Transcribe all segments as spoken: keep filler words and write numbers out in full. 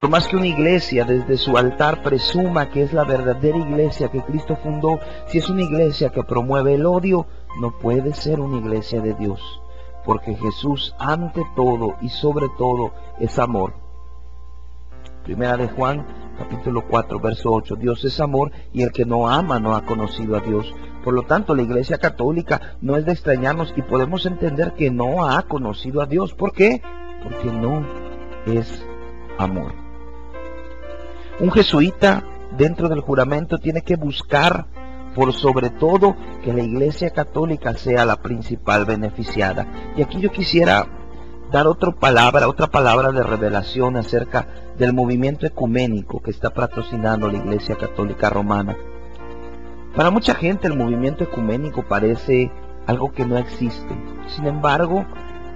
Por más que una iglesia desde su altar presuma que es la verdadera iglesia que Cristo fundó, si es una iglesia que promueve el odio, no puede ser una iglesia de Dios, porque Jesús ante todo y sobre todo es amor. Primera de Juan, capítulo cuatro, verso ocho. Dios es amor y el que no ama no ha conocido a Dios. Por lo tanto, la Iglesia Católica no es de extrañarnos y podemos entender que no ha conocido a Dios. ¿Por qué? Porque no es amor. Un jesuita dentro del juramento tiene que buscar por sobre todo que la Iglesia Católica sea la principal beneficiada. Y aquí yo quisiera dar otra palabra, otra palabra de revelación acerca del movimiento ecuménico que está patrocinando la Iglesia Católica Romana. Para mucha gente el movimiento ecuménico parece algo que no existe. Sin embargo,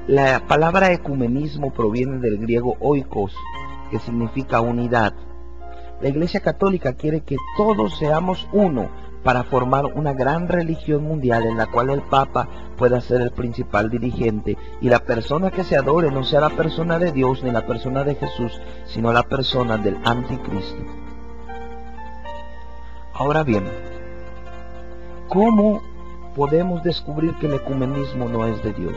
la palabra ecumenismo proviene del griego oikos, que significa unidad. La Iglesia Católica quiere que todos seamos uno para formar una gran religión mundial en la cual el Papa pueda ser el principal dirigente y la persona que se adore no sea la persona de Dios ni la persona de Jesús, sino la persona del anticristo. Ahora bien, ¿cómo podemos descubrir que el ecumenismo no es de Dios?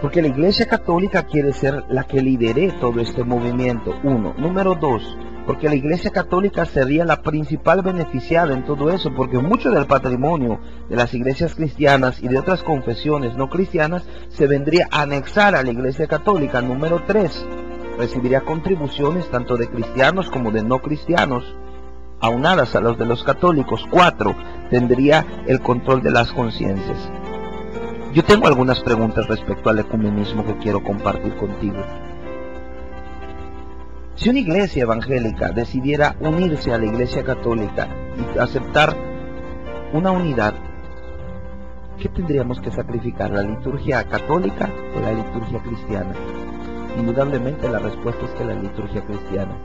Porque la Iglesia Católica quiere ser la que lidere todo este movimiento, uno. Número dos, porque la Iglesia Católica sería la principal beneficiada en todo eso, porque mucho del patrimonio de las iglesias cristianas y de otras confesiones no cristianas se vendría a anexar a la Iglesia Católica. Número tres, recibiría contribuciones tanto de cristianos como de no cristianos, aunadas a los de los católicos. Cuatro, tendría el control de las conciencias. Yo tengo algunas preguntas respecto al ecumenismo que quiero compartir contigo. Si una iglesia evangélica decidiera unirse a la Iglesia Católica y aceptar una unidad, ¿qué tendríamos que sacrificar? ¿La liturgia católica o la liturgia cristiana? Indudablemente la respuesta es que la liturgia cristiana.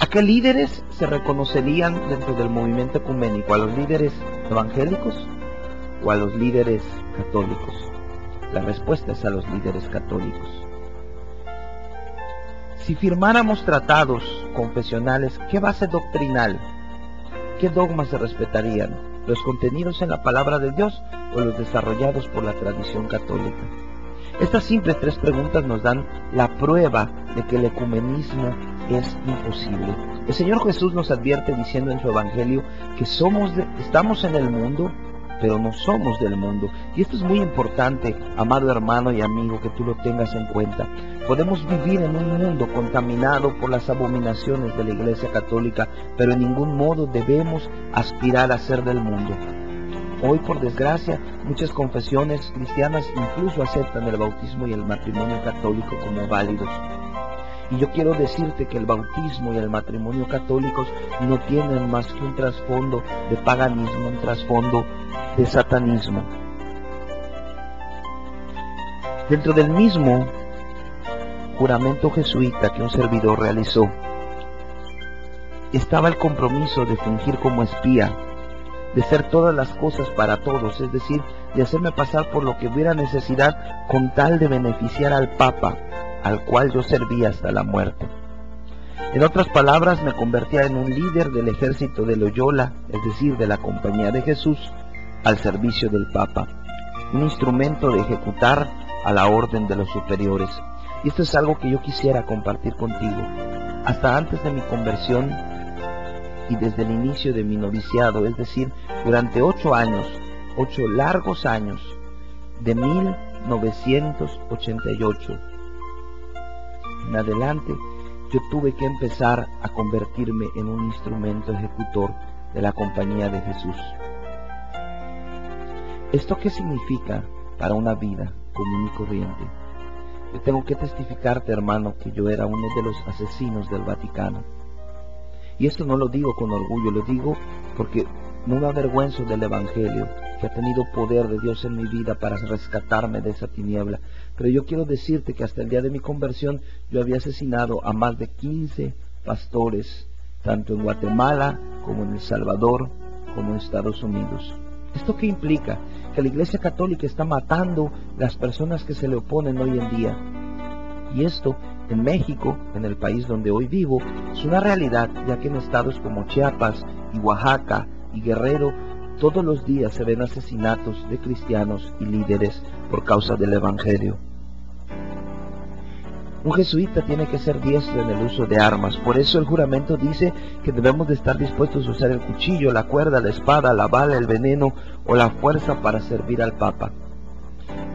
¿A qué líderes se reconocerían dentro del movimiento ecuménico? ¿A los líderes evangélicos o a los líderes católicos? La respuesta es a los líderes católicos. Si firmáramos tratados confesionales, ¿qué base doctrinal? ¿Qué dogmas se respetarían? ¿Los contenidos en la palabra de Dios o los desarrollados por la tradición católica? Estas simples tres preguntas nos dan la prueba de que el ecumenismo es imposible. El Señor Jesús nos advierte diciendo en su Evangelio que somos de, estamos en el mundo, pero no somos del mundo. Y esto es muy importante, amado hermano y amigo, que tú lo tengas en cuenta. Podemos vivir en un mundo contaminado por las abominaciones de la Iglesia Católica, pero en ningún modo debemos aspirar a ser del mundo. Hoy, por desgracia, muchas confesiones cristianas incluso aceptan el bautismo y el matrimonio católico como válidos. Y yo quiero decirte que el bautismo y el matrimonio católicos no tienen más que un trasfondo de paganismo, un trasfondo de satanismo. Dentro del mismo juramento jesuita que un servidor realizó, estaba el compromiso de fungir como espía, de ser todas las cosas para todos, es decir, de hacerme pasar por lo que hubiera necesidad con tal de beneficiar al Papa, al cual yo servía hasta la muerte. En otras palabras, me convertía en un líder del ejército de Loyola, es decir, de la Compañía de Jesús, al servicio del Papa, un instrumento de ejecutar a la orden de los superiores. Y esto es algo que yo quisiera compartir contigo. Hasta antes de mi conversión y desde el inicio de mi noviciado, es decir, durante ocho años, ocho largos años, de mil novecientos ochenta y ocho en adelante, yo tuve que empezar a convertirme en un instrumento ejecutor de la Compañía de Jesús. ¿Esto qué significa para una vida común y corriente? Yo tengo que testificarte, hermano, que yo era uno de los asesinos del Vaticano. Y esto no lo digo con orgullo, lo digo porque no me avergüenzo del Evangelio, que ha tenido poder de Dios en mi vida para rescatarme de esa tiniebla. Pero yo quiero decirte que hasta el día de mi conversión yo había asesinado a más de quince pastores, tanto en Guatemala como en El Salvador, como en Estados Unidos. ¿Esto qué implica? Que la Iglesia Católica está matando las personas que se le oponen hoy en día. Y esto en México, en el país donde hoy vivo, es una realidad, ya que en estados como Chiapas y Oaxaca y Guerrero, todos los días se ven asesinatos de cristianos y líderes por causa del evangelio. Un jesuita tiene que ser diestro en el uso de armas, por eso el juramento dice que debemos de estar dispuestos a usar el cuchillo, la cuerda, la espada, la bala, el veneno o la fuerza para servir al Papa.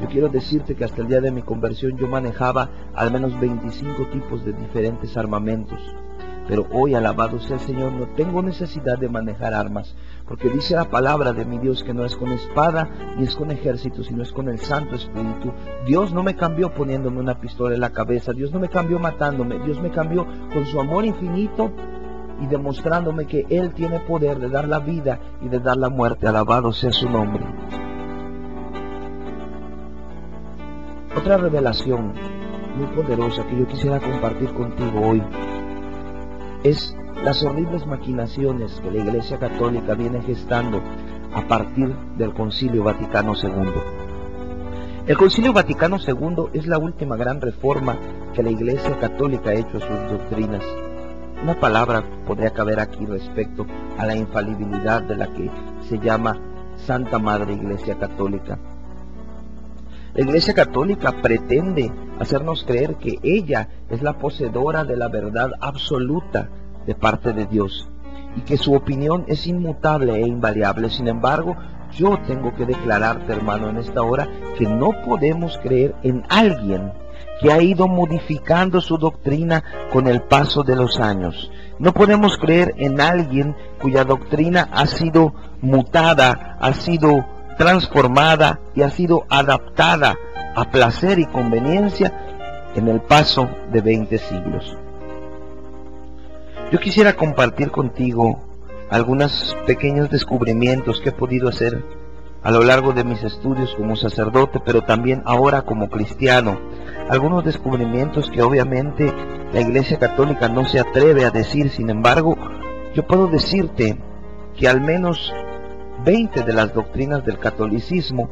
Yo quiero decirte que hasta el día de mi conversión yo manejaba al menos veinticinco tipos de diferentes armamentos, pero hoy, alabado sea el Señor, no tengo necesidad de manejar armas, porque dice la palabra de mi Dios que no es con espada ni es con ejército, sino es con el Santo Espíritu. Dios no me cambió poniéndome una pistola en la cabeza, Dios no me cambió matándome, Dios me cambió con su amor infinito y demostrándome que Él tiene poder de dar la vida y de dar la muerte. Alabado sea su nombre. Otra revelación muy poderosa que yo quisiera compartir contigo hoy es las horribles maquinaciones que la Iglesia Católica viene gestando a partir del Concilio Vaticano segundo. El Concilio Vaticano segundo es la última gran reforma que la Iglesia Católica ha hecho a sus doctrinas. Una palabra podría caber aquí respecto a la infalibilidad de la que se llama Santa Madre Iglesia Católica. La Iglesia Católica pretende hacernos creer que ella es la poseedora de la verdad absoluta de parte de Dios y que su opinión es inmutable e invariable. Sin embargo, yo tengo que declararte, hermano, en esta hora, que no podemos creer en alguien que ha ido modificando su doctrina con el paso de los años. No podemos creer en alguien cuya doctrina ha sido mutada, ha sido transformada y ha sido adaptada a placer y conveniencia en el paso de veinte siglos. Yo quisiera compartir contigo algunos pequeños descubrimientos que he podido hacer a lo largo de mis estudios como sacerdote, pero también ahora como cristiano. Algunos descubrimientos que obviamente la Iglesia Católica no se atreve a decir, sin embargo, yo puedo decirte que al menos veinte de las doctrinas del catolicismo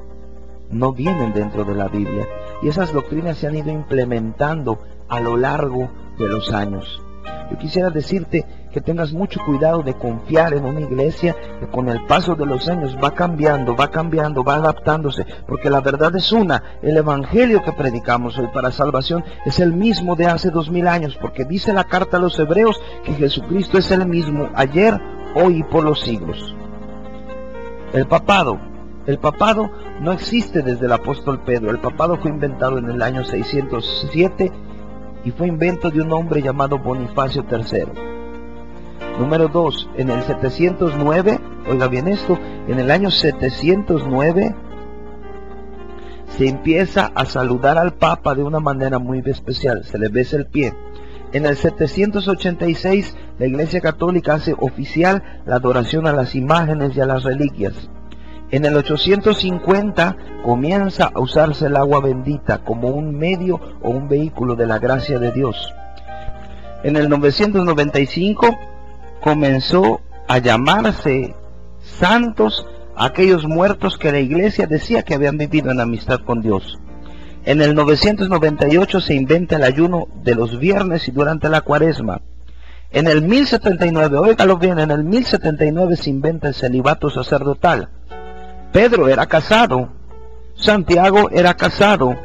no vienen dentro de la Biblia, y esas doctrinas se han ido implementando a lo largo de los años. Yo quisiera decirte que tengas mucho cuidado de confiar en una iglesia que con el paso de los años va cambiando, va cambiando, va adaptándose, porque la verdad es una. El evangelio que predicamos hoy para salvación es el mismo de hace dos mil años, porque dice la carta a los hebreos que Jesucristo es el mismo ayer, hoy y por los siglos. El papado. El papado no existe desde el apóstol Pedro. El papado fue inventado en el año seiscientos siete y fue invento de un hombre llamado Bonifacio tercero. Número dos, en el setecientos nueve, oiga bien esto, en el año setecientos nueve se empieza a saludar al Papa de una manera muy especial, se le besa el pie. En el setecientos ochenta y seis, la Iglesia Católica hace oficial la adoración a las imágenes y a las reliquias. En el ochocientos cincuenta, comienza a usarse el agua bendita como un medio o un vehículo de la gracia de Dios. En el novecientos noventa y cinco, comenzó a llamarse santos a aquellos muertos que la Iglesia decía que habían vivido en amistad con Dios. En el novecientos noventa y ocho se inventa el ayuno de los viernes y durante la cuaresma. En el mil setenta y nueve, óigalo bien, en el mil setenta y nueve se inventa el celibato sacerdotal. Pedro era casado, Santiago era casado,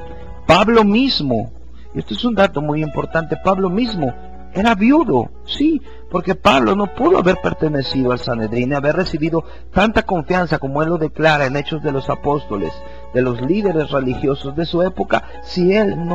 Pablo mismo, y esto es un dato muy importante, Pablo mismo era viudo, sí, porque Pablo no pudo haber pertenecido al Sanedrín, haber recibido tanta confianza como él lo declara en Hechos de los Apóstoles, de los líderes religiosos de su época, si él no